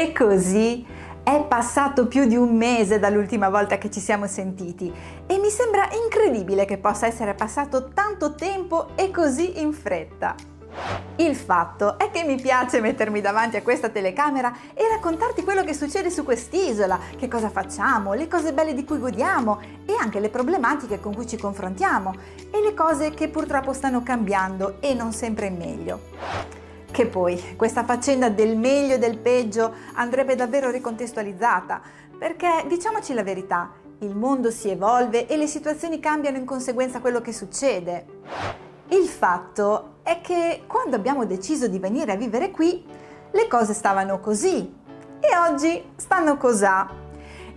E così è passato più di un mese dall'ultima volta che ci siamo sentiti e mi sembra incredibile che possa essere passato tanto tempo e così in fretta. Il fatto è che mi piace mettermi davanti a questa telecamera e raccontarti quello che succede su quest'isola, che cosa facciamo, le cose belle di cui godiamo e anche le problematiche con cui ci confrontiamo e le cose che purtroppo stanno cambiando e non sempre in meglio. Che poi questa faccenda del meglio e del peggio andrebbe davvero ricontestualizzata, perché diciamoci la verità, il mondo si evolve e le situazioni cambiano in conseguenza a quello che succede. Il fatto è che quando abbiamo deciso di venire a vivere qui, le cose stavano così e oggi stanno cosà.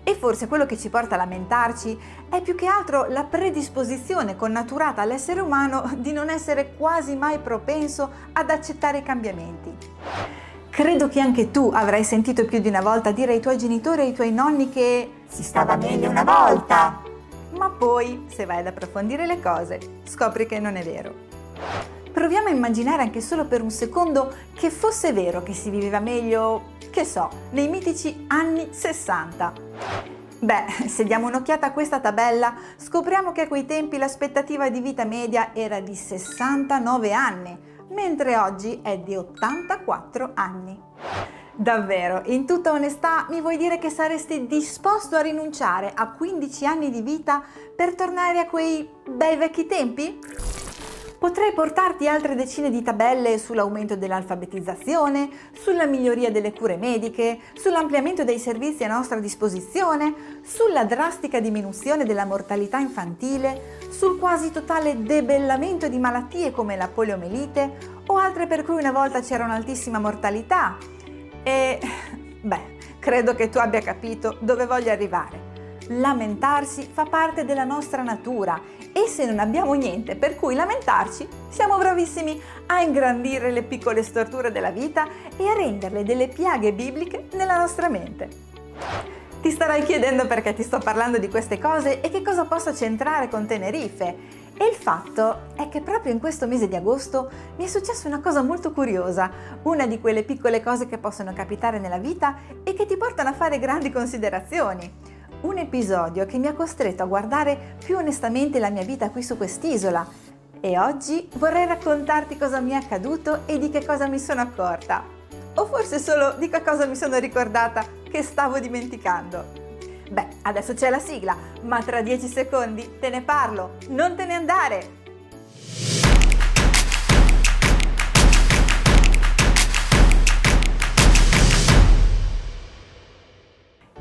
E forse quello che ci porta a lamentarci è più che altro la predisposizione connaturata all'essere umano di non essere quasi mai propenso ad accettare i cambiamenti. Credo che anche tu avrai sentito più di una volta dire ai tuoi genitori e ai tuoi nonni che si stava meglio una volta, ma poi, se vai ad approfondire le cose, scopri che non è vero. Proviamo a immaginare anche solo per un secondo che fosse vero che si viveva meglio, che so, nei mitici anni 60. Beh, se diamo un'occhiata a questa tabella, scopriamo che a quei tempi l'aspettativa di vita media era di 69 anni, mentre oggi è di 84 anni. Davvero, in tutta onestà, mi vuoi dire che saresti disposto a rinunciare a 15 anni di vita per tornare a quei bei vecchi tempi? Potrei portarti altre decine di tabelle sull'aumento dell'alfabetizzazione, sulla miglioria delle cure mediche, sull'ampliamento dei servizi a nostra disposizione, sulla drastica diminuzione della mortalità infantile, sul quasi totale debellamento di malattie come la poliomielite o altre per cui una volta c'era un'altissima mortalità. E beh, credo che tu abbia capito dove voglio arrivare. Lamentarsi fa parte della nostra natura e se non abbiamo niente per cui lamentarci, siamo bravissimi a ingrandire le piccole storture della vita e a renderle delle piaghe bibliche nella nostra mente. Ti starai chiedendo perché ti sto parlando di queste cose e che cosa possa c'entrare con Tenerife. E il fatto è che proprio in questo mese di agosto mi è successa una cosa molto curiosa, una di quelle piccole cose che possono capitare nella vita e che ti portano a fare grandi considerazioni. Un episodio che mi ha costretto a guardare più onestamente la mia vita qui su quest'isola e oggi vorrei raccontarti cosa mi è accaduto e di che cosa mi sono accorta, o forse solo di che cosa mi sono ricordata che stavo dimenticando. Beh, adesso c'è la sigla, ma tra 10 secondi te ne parlo, non te ne andare!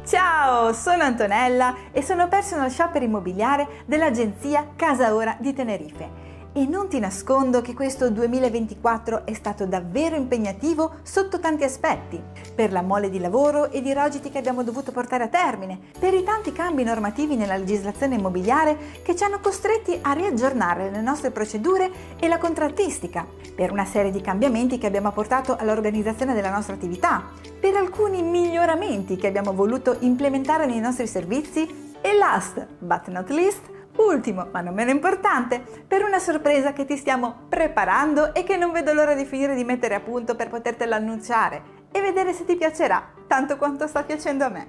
Ciao, sono Antonella e sono personal shopper immobiliare dell'agenzia Casa Ahora di Tenerife e non ti nascondo che questo 2024 è stato davvero impegnativo sotto tanti aspetti, per la mole di lavoro e di rogiti che abbiamo dovuto portare a termine, per i tanti cambi normativi nella legislazione immobiliare che ci hanno costretti a riaggiornare le nostre procedure e la contrattistica, per una serie di cambiamenti che abbiamo apportato all'organizzazione della nostra attività, per alcuni miglioramenti che abbiamo voluto implementare nei nostri servizi e last but not least, ultimo, ma non meno importante, per una sorpresa che ti stiamo preparando e che non vedo l'ora di finire di mettere a punto per potertela annunciare e vedere se ti piacerà tanto quanto sta piacendo a me.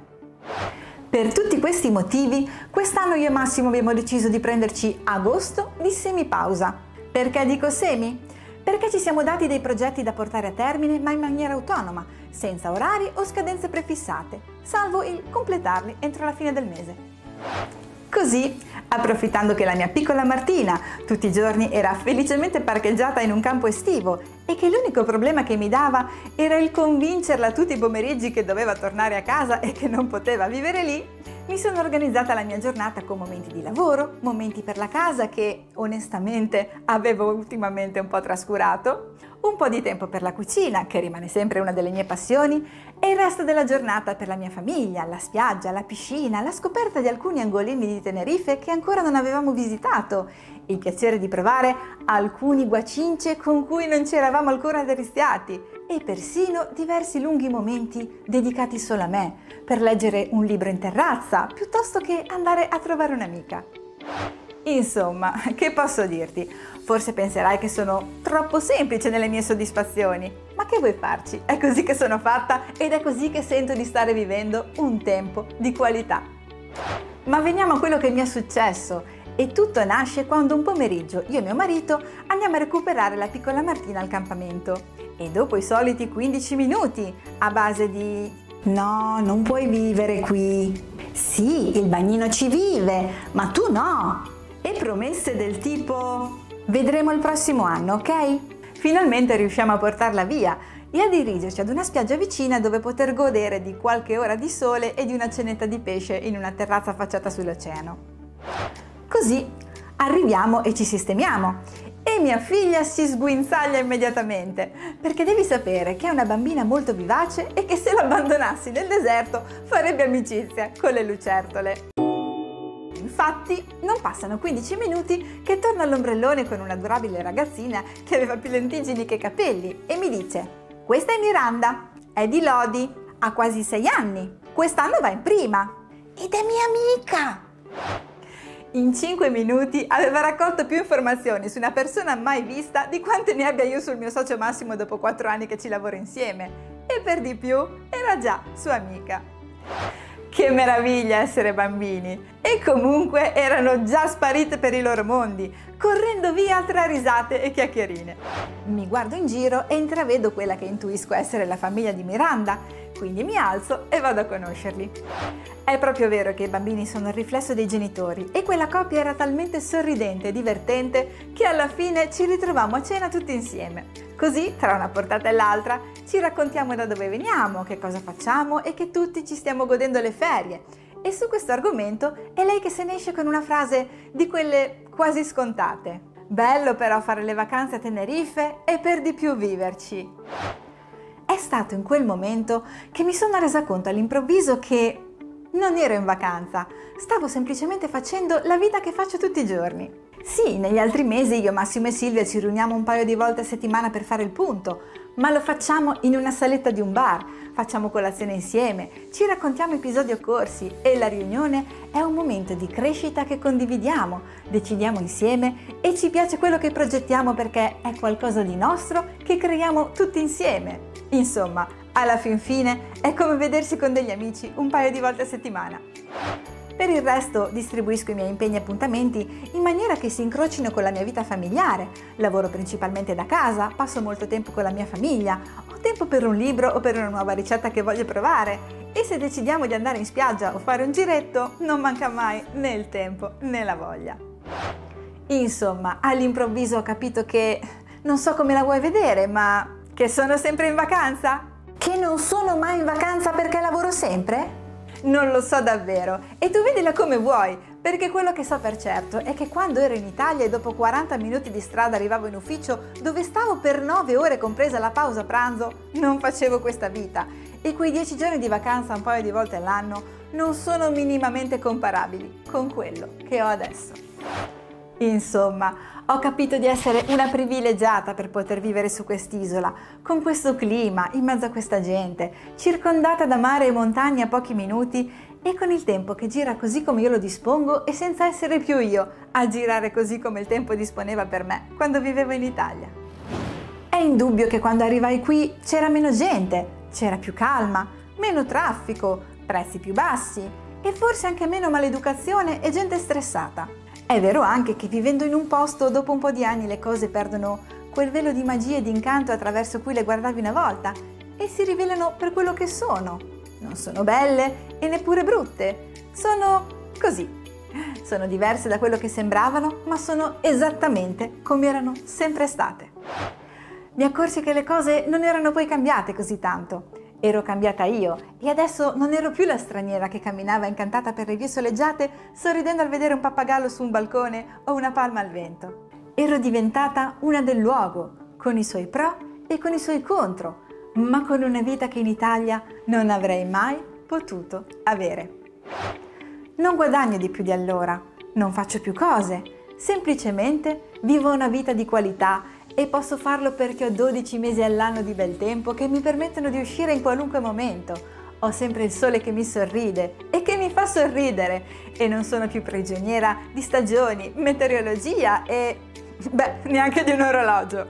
Per tutti questi motivi, quest'anno io e Massimo abbiamo deciso di prenderci agosto di semipausa. Perché dico semi? Perché ci siamo dati dei progetti da portare a termine ma in maniera autonoma, senza orari o scadenze prefissate, salvo il completarli entro la fine del mese. Così, approfittando che la mia piccola Martina tutti i giorni era felicemente parcheggiata in un campo estivo e che l'unico problema che mi dava era il convincerla tutti i pomeriggi che doveva tornare a casa e che non poteva vivere lì, mi sono organizzata la mia giornata con momenti di lavoro, momenti per la casa che onestamente avevo ultimamente un po' trascurato, un po' di tempo per la cucina che rimane sempre una delle mie passioni e il resto della giornata per la mia famiglia, la spiaggia, la piscina, la scoperta di alcuni angolini di Tenerife che ancora non avevamo visitato, il piacere di provare alcuni guacince con cui non ci eravamo ancora addestriati e persino diversi lunghi momenti dedicati solo a me, per leggere un libro in terrazza piuttosto che andare a trovare un'amica. Insomma, che posso dirti? Forse penserai che sono troppo semplice nelle mie soddisfazioni, ma che vuoi farci? È così che sono fatta ed è così che sento di stare vivendo un tempo di qualità. Ma veniamo a quello che mi è successo. E tutto nasce quando un pomeriggio io e mio marito andiamo a recuperare la piccola Martina al campamento. E dopo i soliti 15 minuti, a base di "No, non puoi vivere qui", "Sì, il bagnino ci vive, ma tu no", e promesse del tipo "Vedremo il prossimo anno, ok?", finalmente riusciamo a portarla via e a dirigerci ad una spiaggia vicina dove poter godere di qualche ora di sole e di una cenetta di pesce in una terrazza affacciata sull'oceano. Così arriviamo e ci sistemiamo e mia figlia si sguinzaglia immediatamente, perché devi sapere che è una bambina molto vivace e che se l'abbandonassi nel deserto farebbe amicizia con le lucertole. Infatti non passano 15 minuti che torno all'ombrellone con una adorabile ragazzina che aveva più lentiggini che capelli e mi dice: "Questa è Miranda, è di Lodi, ha quasi 6 anni, quest'anno va in prima ed è mia amica!" In 5 minuti aveva raccolto più informazioni su una persona mai vista di quante ne abbia io sul mio socio Massimo dopo 4 anni che ci lavoro insieme, e per di più era già sua amica. Che meraviglia essere bambini! E comunque erano già sparite per i loro mondi, correndo via tra risate e chiacchierine. Mi guardo in giro e intravedo quella che intuisco essere la famiglia di Miranda, quindi mi alzo e vado a conoscerli. È proprio vero che i bambini sono il riflesso dei genitori e quella coppia era talmente sorridente e divertente che alla fine ci ritrovammo a cena tutti insieme. Così, tra una portata e l'altra, ci raccontiamo da dove veniamo, che cosa facciamo e che tutti ci stiamo godendo le ferie. E su questo argomento è lei che se ne esce con una frase di quelle quasi scontate: "Bello però fare le vacanze a Tenerife e per di più viverci!" È stato in quel momento che mi sono resa conto all'improvviso che non ero in vacanza, stavo semplicemente facendo la vita che faccio tutti i giorni. Sì, negli altri mesi io, Massimo e Silvia ci riuniamo un paio di volte a settimana per fare il punto, ma lo facciamo in una saletta di un bar, facciamo colazione insieme, ci raccontiamo episodi occorsi e la riunione è un momento di crescita che condividiamo, decidiamo insieme e ci piace quello che progettiamo perché è qualcosa di nostro che creiamo tutti insieme. Insomma, alla fin fine è come vedersi con degli amici un paio di volte a settimana. Per il resto distribuisco i miei impegni e appuntamenti in maniera che si incrocino con la mia vita familiare. Lavoro principalmente da casa, passo molto tempo con la mia famiglia, ho tempo per un libro o per una nuova ricetta che voglio provare. E se decidiamo di andare in spiaggia o fare un giretto, non manca mai né il tempo né la voglia. Insomma, all'improvviso ho capito che non so come la vuoi vedere, ma che sono sempre in vacanza? Che non sono mai in vacanza perché lavoro sempre? Non lo so davvero, e tu vedila come vuoi, perché quello che so per certo è che quando ero in Italia e dopo 40 minuti di strada arrivavo in ufficio dove stavo per 9 ore compresa la pausa pranzo, non facevo questa vita, e quei 10 giorni di vacanza un paio di volte all'anno non sono minimamente comparabili con quello che ho adesso. Insomma, ho capito di essere una privilegiata per poter vivere su quest'isola, con questo clima, in mezzo a questa gente, circondata da mare e montagne a pochi minuti e con il tempo che gira così come io lo dispongo e senza essere più io a girare così come il tempo disponeva per me quando vivevo in Italia. È indubbio che quando arrivai qui c'era meno gente, c'era più calma, meno traffico, prezzi più bassi e forse anche meno maleducazione e gente stressata. È vero anche che vivendo in un posto dopo un po' di anni le cose perdono quel velo di magia e di incanto attraverso cui le guardavi una volta e si rivelano per quello che sono. Non sono belle e neppure brutte, sono così. Sono diverse da quello che sembravano, ma sono esattamente come erano sempre state. Mi accorsi che le cose non erano poi cambiate così tanto. Ero cambiata io e adesso non ero più la straniera che camminava incantata per le vie soleggiate sorridendo al vedere un pappagallo su un balcone o una palma al vento. Ero diventata una del luogo, con i suoi pro e con i suoi contro, ma con una vita che in Italia non avrei mai potuto avere. Non guadagno di più di allora, non faccio più cose, semplicemente vivo una vita di qualità e posso farlo perché ho 12 mesi all'anno di bel tempo che mi permettono di uscire in qualunque momento. Ho sempre il sole che mi sorride e che mi fa sorridere e non sono più prigioniera di stagioni, meteorologia e... beh, neanche di un orologio.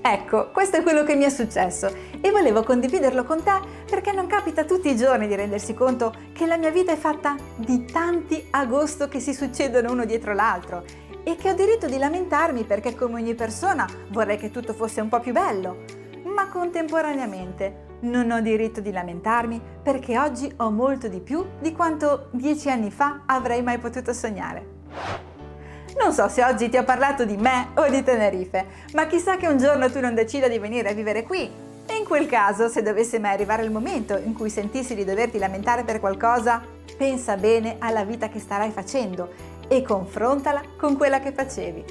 Ecco, questo è quello che mi è successo e volevo condividerlo con te perché non capita tutti i giorni di rendersi conto che la mia vita è fatta di tanti agosto che si succedono uno dietro l'altro e che ho diritto di lamentarmi perché come ogni persona vorrei che tutto fosse un po' più bello, ma contemporaneamente non ho diritto di lamentarmi perché oggi ho molto di più di quanto 10 anni fa avrei mai potuto sognare. Non so se oggi ti ho parlato di me o di Tenerife, ma chissà che un giorno tu non decida di venire a vivere qui. E in quel caso, se dovesse mai arrivare il momento in cui sentissi di doverti lamentare per qualcosa, pensa bene alla vita che starai facendo e confrontala con quella che facevi.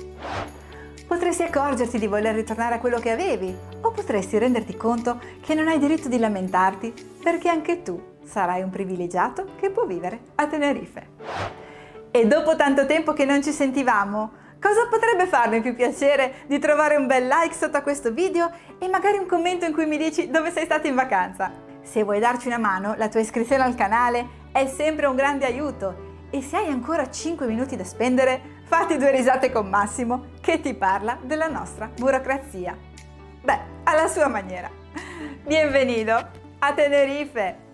Potresti accorgerti di voler ritornare a quello che avevi, o potresti renderti conto che non hai diritto di lamentarti, perché anche tu sarai un privilegiato che può vivere a Tenerife. E dopo tanto tempo che non ci sentivamo, cosa potrebbe farmi più piacere di trovare un bel like sotto a questo video e magari un commento in cui mi dici dove sei stato in vacanza? Se vuoi darci una mano, la tua iscrizione al canale è sempre un grande aiuto e se hai ancora 5 minuti da spendere, fatti 2 risate con Massimo che ti parla della nostra burocrazia. Beh, alla sua maniera. Bienvenido a Tenerife!